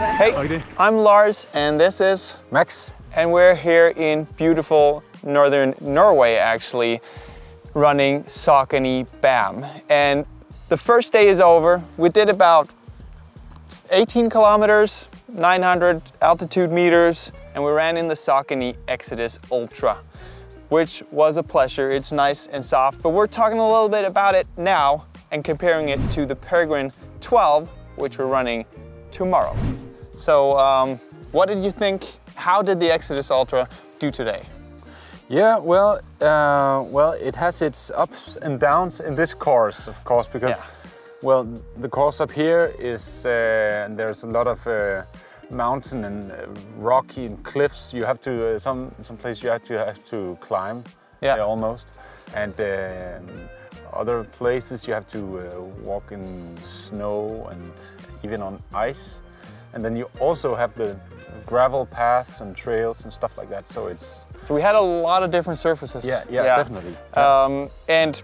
Hey, I'm Lars and this is Max. And we're here in beautiful northern Norway actually, running Saucony BAM. And the first day is over. We did about 18 kilometers, 900 altitude meters, and we ran in the Saucony Xodus Ultra, which was a pleasure. It's nice and soft, but we're talking a little bit about it now and comparing it to the Peregrine 12, which we're running tomorrow. So what did you think? How did the Xodus Ultra do today? Yeah, well, it has its ups and downs in this course, of course, because well, the course up here is there's a lot of mountain and rocky and cliffs. You have to some place you have to climb, almost, and other places you have to walk in snow and even on ice. And then you also have the gravel paths and trails and stuff like that. So it's we had a lot of different surfaces. Yeah, definitely. And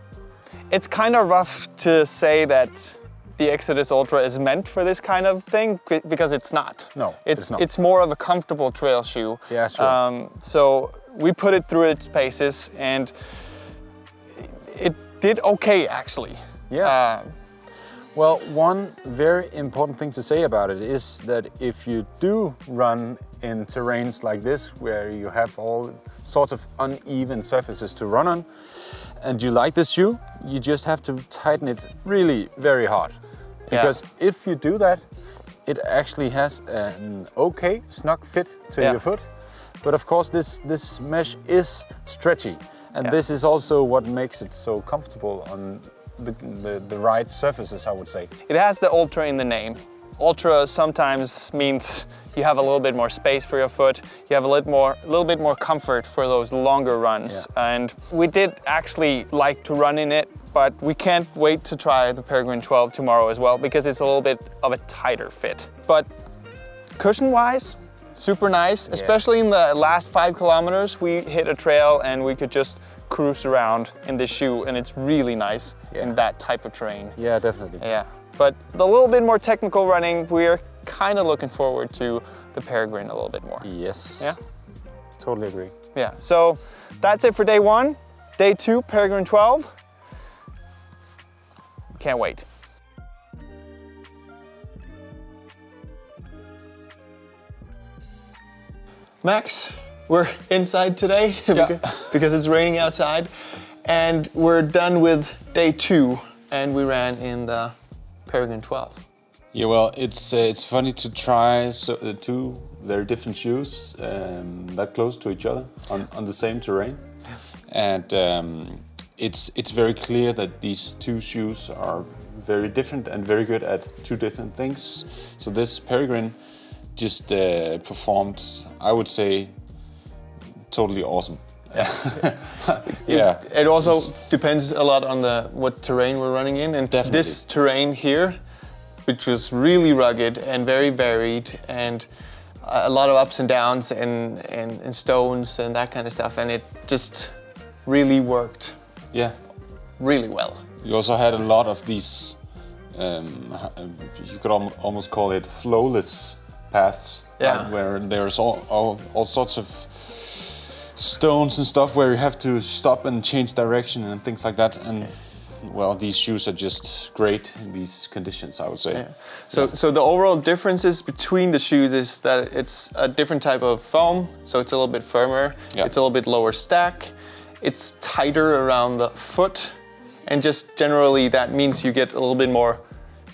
it's kind of rough to say that the Xodus Ultra is meant for this kind of thing because it's not. No, it's not. It's more of a comfortable trail shoe. Yeah, sure. So we put it through its paces and it did okay actually. Yeah. Well, one very important thing to say about it is that if you do run in terrains like this, where you have all sorts of uneven surfaces to run on, and you like this shoe, you just have to tighten it really very hard. Because if you do that, it actually has an okay snug fit to your foot. But of course, this mesh is stretchy. And this is also what makes it so comfortable on the right surfaces, I would say. It has the Ultra in the name. Ultra sometimes means you have a little bit more space for your foot. You have a little bit more comfort for those longer runs. Yeah. And we did actually like to run in it, but we can't wait to try the Peregrine 12 tomorrow as well because it's a little bit of a tighter fit. But cushion-wise, super nice. Yeah. Especially in the last 5 kilometers, we hit a trail and we could just cruise around in this shoe, and it's really nice in that type of terrain. Yeah, definitely. Yeah, but the little bit more technical running, we're kind of looking forward to the Peregrine a little bit more. Yes. Yeah. Totally agree. Yeah. So that's it for day one. Day two, Peregrine 12. Can't wait. Max. We're inside today because it's raining outside, and we're done with day two, and we ran in the Peregrine 12. Yeah, well, it's funny to try two very different shoes that close to each other on the same terrain, and it's very clear that these two shoes are very different and very good at two different things. So this Peregrine just performed, I would say, totally awesome. Yeah. It also depends a lot on what terrain we're running in, and definitely this terrain here, which was really rugged and very varied, and a lot of ups and downs and stones and that kind of stuff, and it just really worked. Yeah, really well. You also had a lot of these, you could almost call it flowless paths, where there's all sorts of stones and stuff where you have to stop and change direction and things like that. And well, these shoes are just great in these conditions, I would say. Yeah. So the overall differences between the shoes is that it's a different type of foam, so it's a little bit firmer, it's a little bit lower stack, it's tighter around the foot, and just generally that means you get a little bit more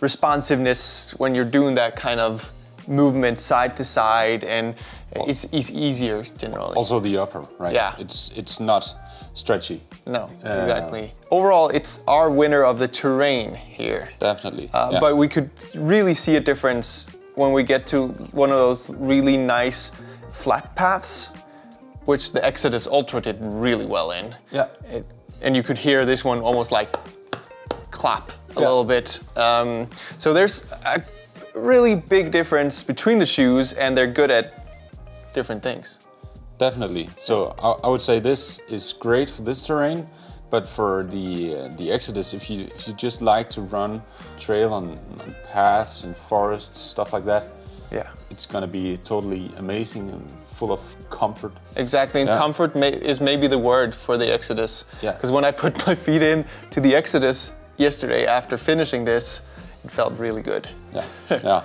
responsiveness when you're doing that kind of movement side to side, and it's easier generally. Also the upper, right? Yeah. It's not stretchy. No, exactly. Overall, it's our winner of the terrain here. Definitely. But we could really see a difference when we get to one of those really nice flat paths, which the Xodus Ultra did really well in. Yeah. And you could hear this one almost like clap a little bit. So there's a really big difference between the shoes, and they're good at different things. Definitely. So I would say this is great for this terrain, but for the Xodus, if you just like to run trail on paths and forests, stuff like that, it's going to be totally amazing and full of comfort. Exactly, and comfort is maybe the word for the Exodus. Because when I put my feet in to the Exodus yesterday after finishing this, it felt really good. Yeah.